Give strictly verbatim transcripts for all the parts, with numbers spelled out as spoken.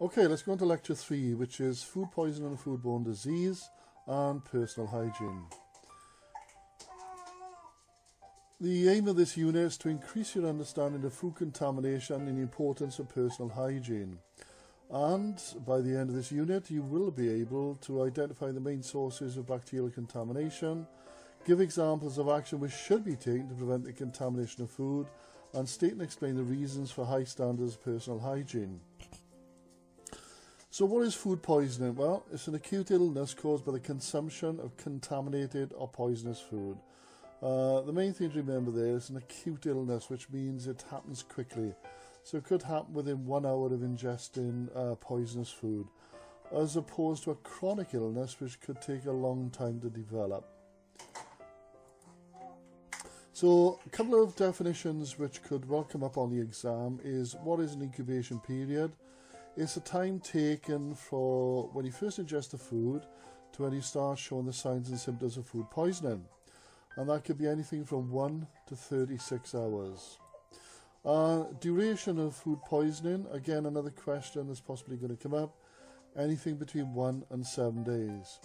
Okay, let's go on to lecture three, which is food poison and foodborne disease and personal hygiene. The aim of this unit is to increase your understanding of food contamination and the importance of personal hygiene. And by the end of this unit, you will be able to identify the main sources of bacterial contamination, give examples of action which should be taken to prevent the contamination of food, and state and explain the reasons for high standards of personal hygiene. So what is food poisoning? Well, it's an acute illness caused by the consumption of contaminated or poisonous food. Uh, the main thing to remember there is an acute illness, which means it happens quickly. So it could happen within one hour of ingesting uh, poisonous food, as opposed to a chronic illness, which could take a long time to develop. So a couple of definitions which could well come up on the exam is, what is an incubation period? It's the time taken for when you first ingest the food to when you start showing the signs and symptoms of food poisoning. And that could be anything from one to thirty-six hours. Uh, duration of food poisoning, again another question that's possibly going to come up, anything between one and seven days.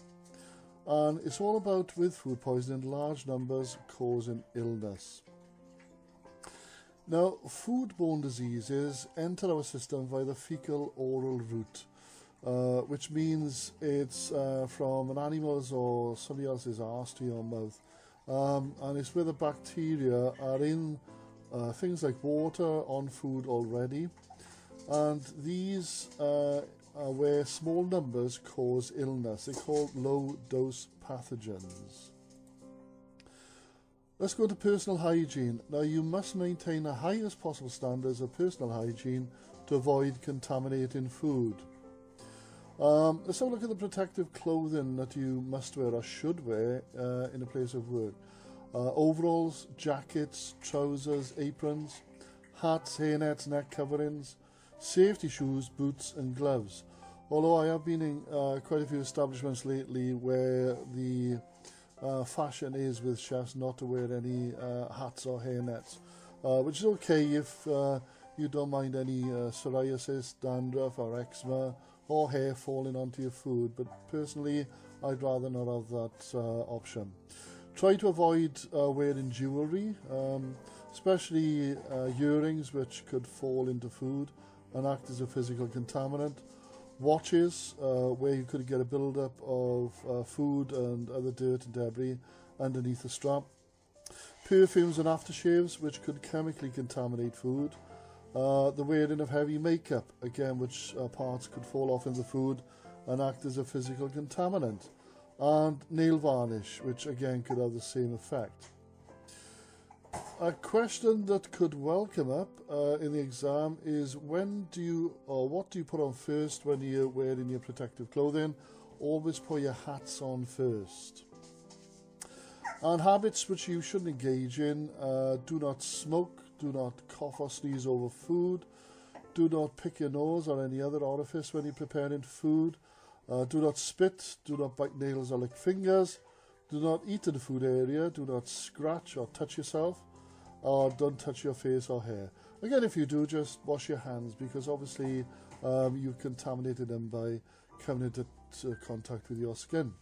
And it's all about, with food poisoning, large numbers causing illness. Now, foodborne diseases enter our system via the fecal-oral route, uh, which means it's uh, from an animal's or somebody else's arse to your mouth. Um, and it's where the bacteria are in uh, things like water, on food already. And these uh, are where small numbers cause illness. They're called low-dose pathogens. Let's go to personal hygiene. Now, you must maintain the highest possible standards of personal hygiene to avoid contaminating food. Um, let's have a look at the protective clothing that you must wear or should wear uh, in a place of work. Uh, overalls, jackets, trousers, aprons, hats, hairnets, neck coverings, safety shoes, boots and gloves. Although I have been in uh, quite a few establishments lately where the Uh, fashion is with chefs not to wear any uh, hats or hairnets, uh, which is okay if uh, you don't mind any uh, psoriasis, dandruff or eczema or hair falling onto your food, but personally I'd rather not have that uh, option. Try to avoid uh, wearing jewellery, um, especially uh, earrings, which could fall into food and act as a physical contaminant. Watches, uh, where you could get a build-up of uh, food and other dirt and debris underneath the strap. Perfumes and aftershaves, which could chemically contaminate food. Uh, the wearing of heavy makeup, again, which uh, parts could fall off in the food and act as a physical contaminant. And nail varnish, which again could have the same effect. A question that could well come up uh, in the exam is, when do you, or what do you put on first when you're wearing your protective clothing? Always put your hats on first. And habits which you shouldn't engage in: uh, do not smoke, do not cough or sneeze over food, do not pick your nose or any other orifice when you're preparing food, uh, do not spit, do not bite nails or lick fingers, do not eat in the food area, do not scratch or touch yourself, or don't touch your face or hair. Again, if you do, just wash your hands, because obviously um, you've contaminated them by coming into uh, contact with your skin.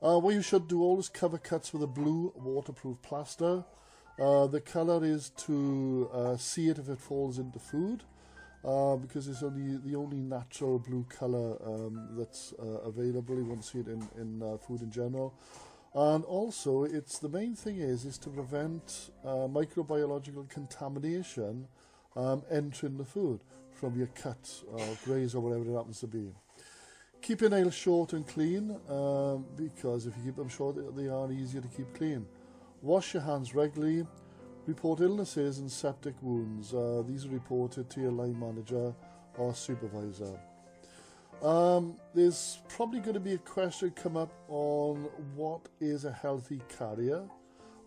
Uh, what you should do, always cover cuts with a blue waterproof plaster. Uh, the colour is to uh, see it if it falls into food, uh, because it's only the only natural blue colour um, that's uh, available. You won't see it in, in uh, food in general. And also, it's the main thing is is to prevent uh, microbiological contamination um, entering the food from your cut or graze or whatever it happens to be. Keep your nails short and clean, um, because if you keep them short, they are easier to keep clean. Wash your hands regularly. Report illnesses and septic wounds. Uh, these are reported to your line manager or supervisor. Um, there's probably going to be a question come up on what is a healthy carrier.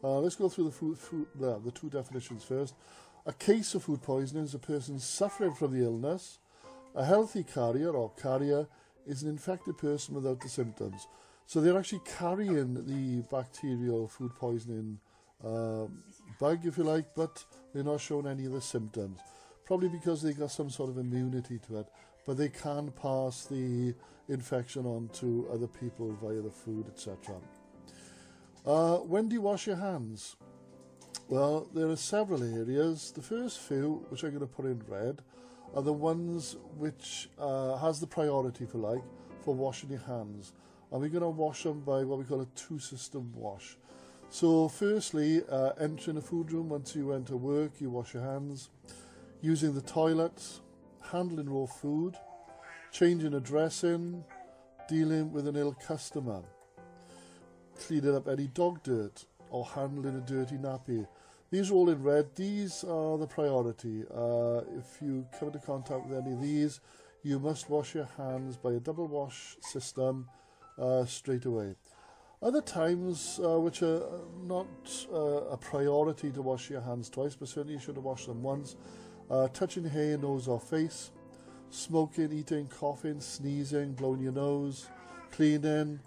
Uh, let's go through the, food, food, uh, the two definitions first. A case of food poisoning is a person suffering from the illness. A healthy carrier or carrier is an infected person without the symptoms. So they're actually carrying the bacterial food poisoning um, bug, if you like, but they're not showing any of the symptoms. probably because they got some sort of immunity to it, but they can pass the infection on to other people via the food, et cetera. Uh, when do you wash your hands? Well, there are several areas. The first few, which I'm going to put in red, are the ones which uh, has the priority, if you like, for washing your hands. And we're going to wash them by what we call a two-system wash. So firstly, uh, entering a food room, once you enter work, you wash your hands. Using the toilets, handling raw food, changing a dressing, dealing with an ill customer, cleaning up any dog dirt, or handling a dirty nappy. These are all in red. These are the priority. Uh, if you come into contact with any of these, you must wash your hands by a double wash system uh, straight away. Other times uh, which are not uh, a priority to wash your hands twice, but certainly you should have washed them once. Uh, touching hair, nose or face, smoking, eating, coughing, sneezing, blowing your nose, cleaning,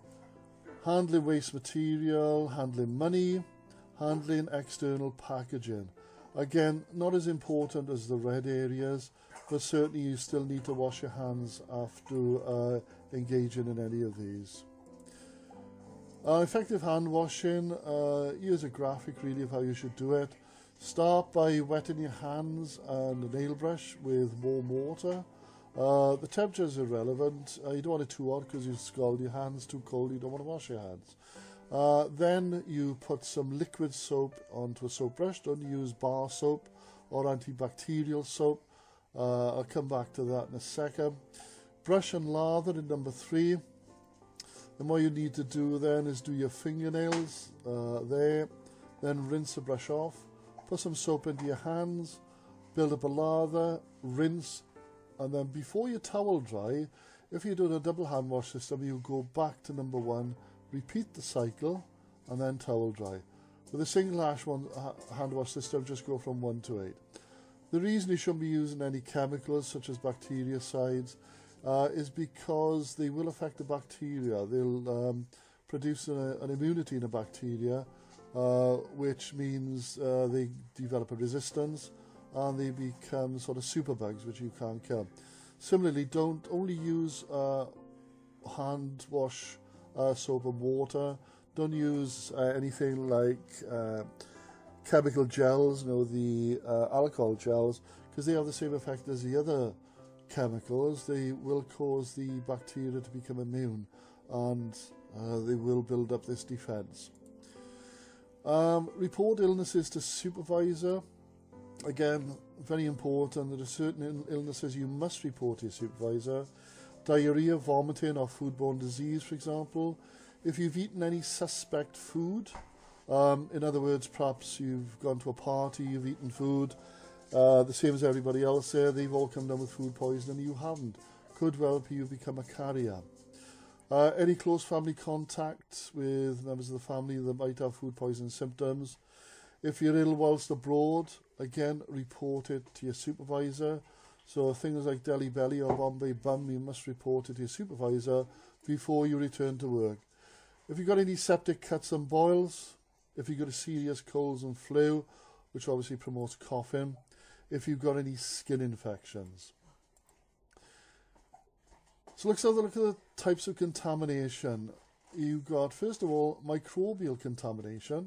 handling waste material, handling money, handling external packaging. Again, not as important as the red areas, but certainly you still need to wash your hands after uh, engaging in any of these. Uh, effective hand washing, uh, here's a graphic really of how you should do it. Start by wetting your hands and a nail brush with warm water. Uh, the temperature is irrelevant. Uh, you don't want it too hot because you scald your hands. Too cold, you don't want to wash your hands. Uh, then you put some liquid soap onto a soap brush. Don't use bar soap or antibacterial soap. Uh, I'll come back to that in a second. Brush and lather in number three. Then what you need to do then is do your fingernails uh, there, then rinse the brush off, put some soap into your hands, build up a lather, rinse, and then before your towel dry, if you're doing a double hand wash system, you go back to number one, repeat the cycle, and then towel dry. With a single hand wash system, just go from one to eight. The reason you shouldn't be using any chemicals such as bactericides Uh, is because they will affect the bacteria. They'll um, produce a, an immunity in the bacteria, uh, which means uh, they develop a resistance and they become sort of superbugs, which you can't kill. Similarly, don't only use uh, hand wash uh, soap and water. Don't use uh, anything like uh, chemical gels, you know, the uh, alcohol gels, because they have the same effect as the other chemicals. They will cause the bacteria to become immune, and uh, they will build up this defense. Um, report illnesses to supervisor. Again, very important. There are certain illnesses you must report to your supervisor. Diarrhea, vomiting or foodborne disease, for example. If you've eaten any suspect food, um, in other words, perhaps you've gone to a party, you've eaten food, Uh, the same as everybody else there, they've all come down with food poisoning, you haven't. Could well be you become a carrier. Uh, any close family contact with members of the family that might have food poisoning symptoms. If you're ill whilst abroad, again, report it to your supervisor. So things like Delhi Belly or Bombay Bum, you must report it to your supervisor before you return to work. If you've got any septic cuts and boils, if you've got a serious colds and flu, which obviously promotes coughing, if you've got any skin infections. So let's have a look at the types of contamination. You've got, first of all, microbial contamination.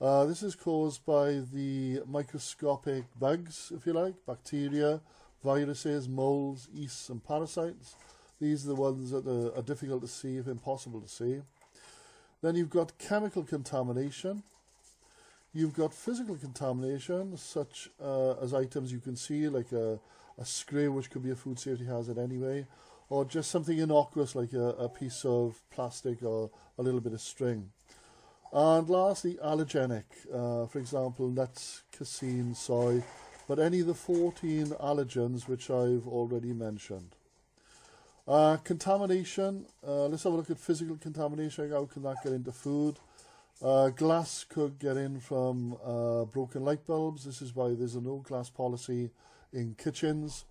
Uh, this is caused by the microscopic bugs, if you like, bacteria, viruses, molds, yeasts and parasites. These are the ones that are, are difficult to see, if impossible to see. Then you've got chemical contamination. You've got physical contamination, such uh, as items you can see, like a, a screw, which could be a food safety hazard anyway, or just something innocuous, like a, a piece of plastic or a little bit of string. And lastly, allergenic, uh, for example, nuts, casein, soy, but any of the fourteen allergens which I've already mentioned. Uh, contamination, uh, let's have a look at physical contamination. How can that get into food? Uh, glass could get in from uh, broken light bulbs. This is why there's a no glass policy in kitchens.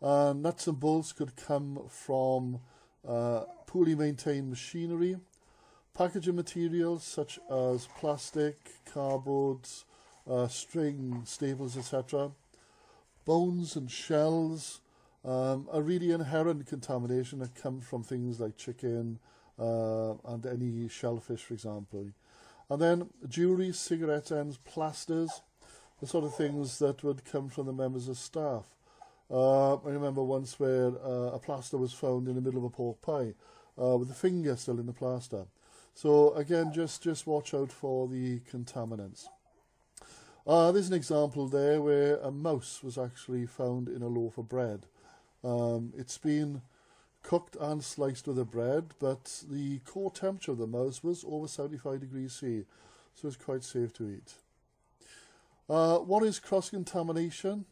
Uh, nuts and bolts could come from uh, poorly maintained machinery. Packaging materials such as plastic, cardboard, uh, string, staples, et cetera. bones and shells um, are really inherent contamination that come from things like chicken uh, and any shellfish, for example. And then jewellery, cigarette ends, plasters, the sort of things that would come from the members of staff. Uh, I remember once where uh, a plaster was found in the middle of a pork pie uh, with the finger still in the plaster. So again, just, just watch out for the contaminants. Uh, there's an example there where a mouse was actually found in a loaf of bread. Um, it's been cooked and sliced with the bread, but the core temperature of the mouse was over seventy-five degrees C, so it's quite safe to eat. Uh, what is cross-contamination?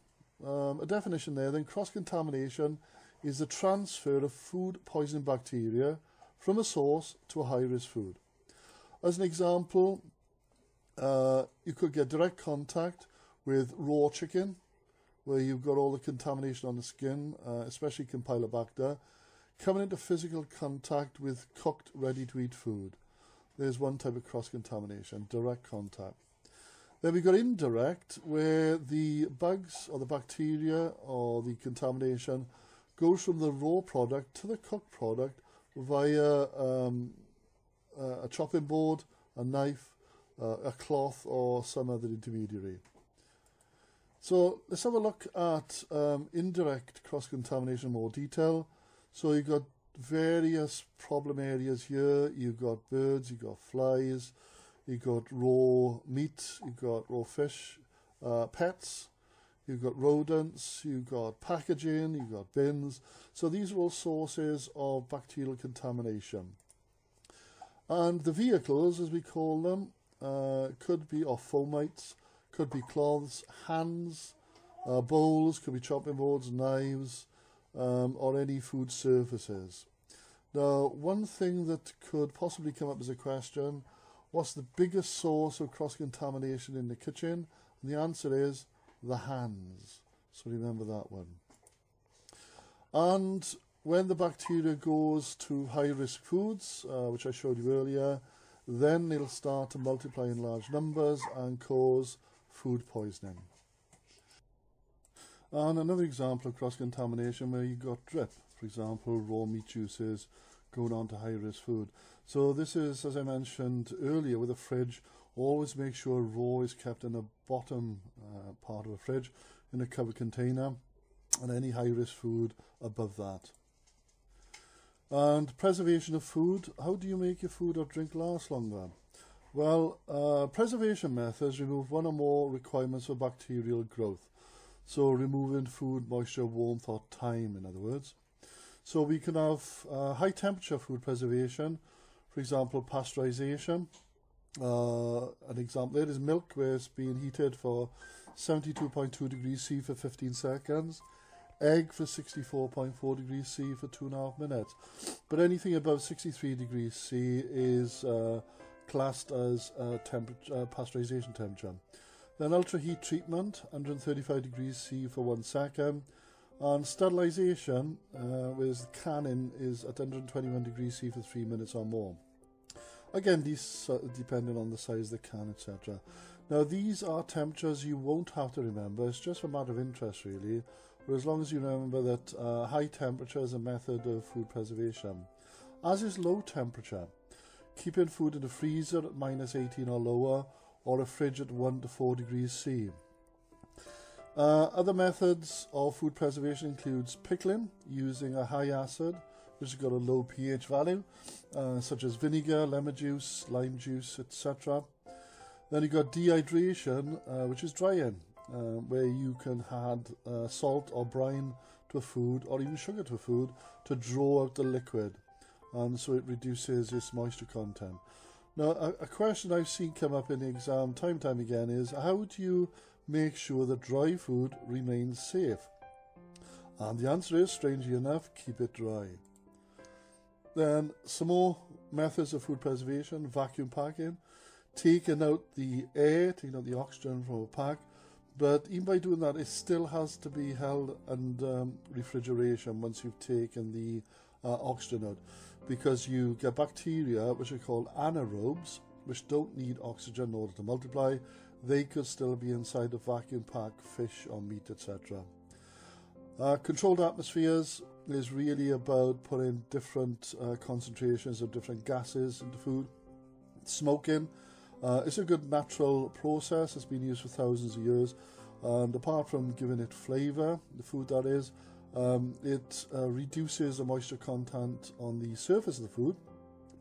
Um, a definition there, then. Cross-contamination is the transfer of food poisoning bacteria from a source to a high-risk food. As an example, uh, you could get direct contact with raw chicken, where you've got all the contamination on the skin, uh, especially Campylobacter, coming into physical contact with cooked, ready-to-eat food. There's one type of cross-contamination, direct contact. Then we've got indirect, where the bugs or the bacteria or the contamination goes from the raw product to the cooked product via um, a chopping board, a knife, uh, a cloth or some other intermediary. So let's have a look at um, indirect cross-contamination in more detail. So you've got various problem areas here. You've got birds, you've got flies, you've got raw meat, you've got raw fish, uh, pets, you've got rodents, you've got packaging, you've got bins. So these are all sources of bacterial contamination. And the vehicles, as we call them, uh, could be or fomites, could be cloths, hands, uh, bowls, could be chopping boards, knives, um, or any food surfaces. Now, one thing that could possibly come up as a question: what's the biggest source of cross-contamination in the kitchen? And the answer is the hands. So remember that one. And when the bacteria goes to high-risk foods, uh, which I showed you earlier, then it'll start to multiply in large numbers and cause food poisoning. And another example of cross-contamination where you've got drip, for example, raw meat juices going on to high-risk food. So this is, as I mentioned earlier, with a fridge, always make sure raw is kept in the bottom uh, part of a fridge in a covered container, and any high-risk food above that. And preservation of food. How do you make your food or drink last longer? Well, uh, preservation methods remove one or more requirements for bacterial growth. So removing food, moisture, warmth or time, in other words. So we can have uh, high temperature food preservation, for example, pasteurization. Uh, an example there is milk, where it's being heated for seventy-two point two degrees C for fifteen seconds, egg for sixty-four point four degrees C for two and a half minutes. But anything above sixty-three degrees C is uh, classed as uh, temperature, uh, pasteurization temperature. Then ultra heat treatment, one hundred thirty-five degrees C for one second. And sterilisation, uh, with canning, is at one hundred twenty-one degrees C for three minutes or more. Again, these uh, depending on the size of the can, et cetera. Now, these are temperatures you won't have to remember. It's just a matter of interest, really. But as long as you remember that uh, high temperature is a method of food preservation, as is low temperature. Keeping food in the freezer at minus eighteen or lower, or a fridge at one to four degrees C. Uh, other methods of food preservation includes pickling, using a high acid which has got a low pH value, uh, such as vinegar, lemon juice, lime juice, et cetera. Then you've got dehydration, uh, which is drying, uh, where you can add uh, salt or brine to a food, or even sugar to a food, to draw out the liquid, and so it reduces its moisture content. Now, a, a question I've seen come up in the exam time and time again is, how do you make sure that dry food remains safe? And the answer is, strangely enough, keep it dry. Then some more methods of food preservation: vacuum packing, taking out the air, taking out the oxygen from a pack, but even by doing that, it still has to be held under um, refrigeration once you've taken the uh, oxygen out, because you get bacteria which are called anaerobes, which don't need oxygen in order to multiply. They could still be inside a vacuum pack, fish or meat, et cetera. Uh, controlled atmospheres is really about putting different uh, concentrations of different gases into food. Smoking uh, is a good natural process. It's been used for thousands of years, and apart from giving it flavour, the food that is, um, it uh, reduces the moisture content on the surface of the food,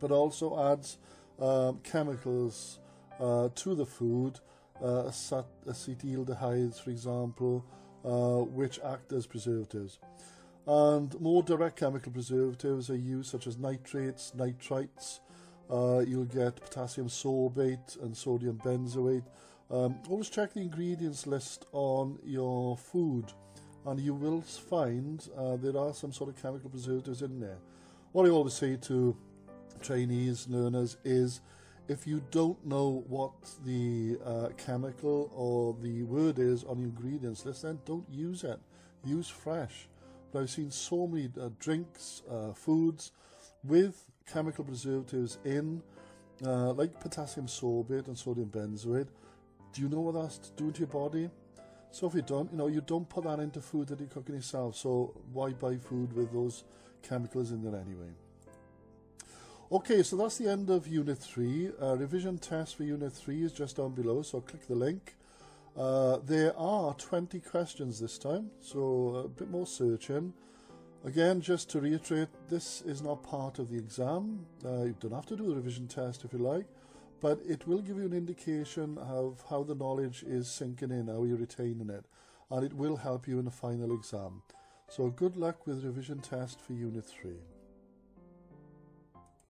but also adds um, chemicals uh, to the food, uh, acetaldehydes, for example, Uh, which act as preservatives. And more direct chemical preservatives are used, such as nitrates, nitrites. Uh, you'll get potassium sorbate and sodium benzoate. Um, always check the ingredients list on your food, and you will find uh, there are some sort of chemical preservatives in there. What I always say to trainees, learners, is if you don't know what the uh, chemical or the word is on the ingredients list, then don't use it. Use fresh. But I've seen so many uh, drinks, uh, foods with chemical preservatives in, uh, like potassium sorbate and sodium benzoate. Do you know what that's doing to your body? So if you don't, you know, you don't put that into food that you're cooking yourself. So why buy food with those chemicals in there anyway? Okay, so that's the end of Unit three. Uh, revision test for Unit three is just down below, so click the link. Uh, there are twenty questions this time, so a bit more searching. Again, just to reiterate, this is not part of the exam. Uh, you don't have to do the revision test if you like, but it will give you an indication of how the knowledge is sinking in, how you're retaining it, and it will help you in the final exam. So good luck with revision test for Unit three.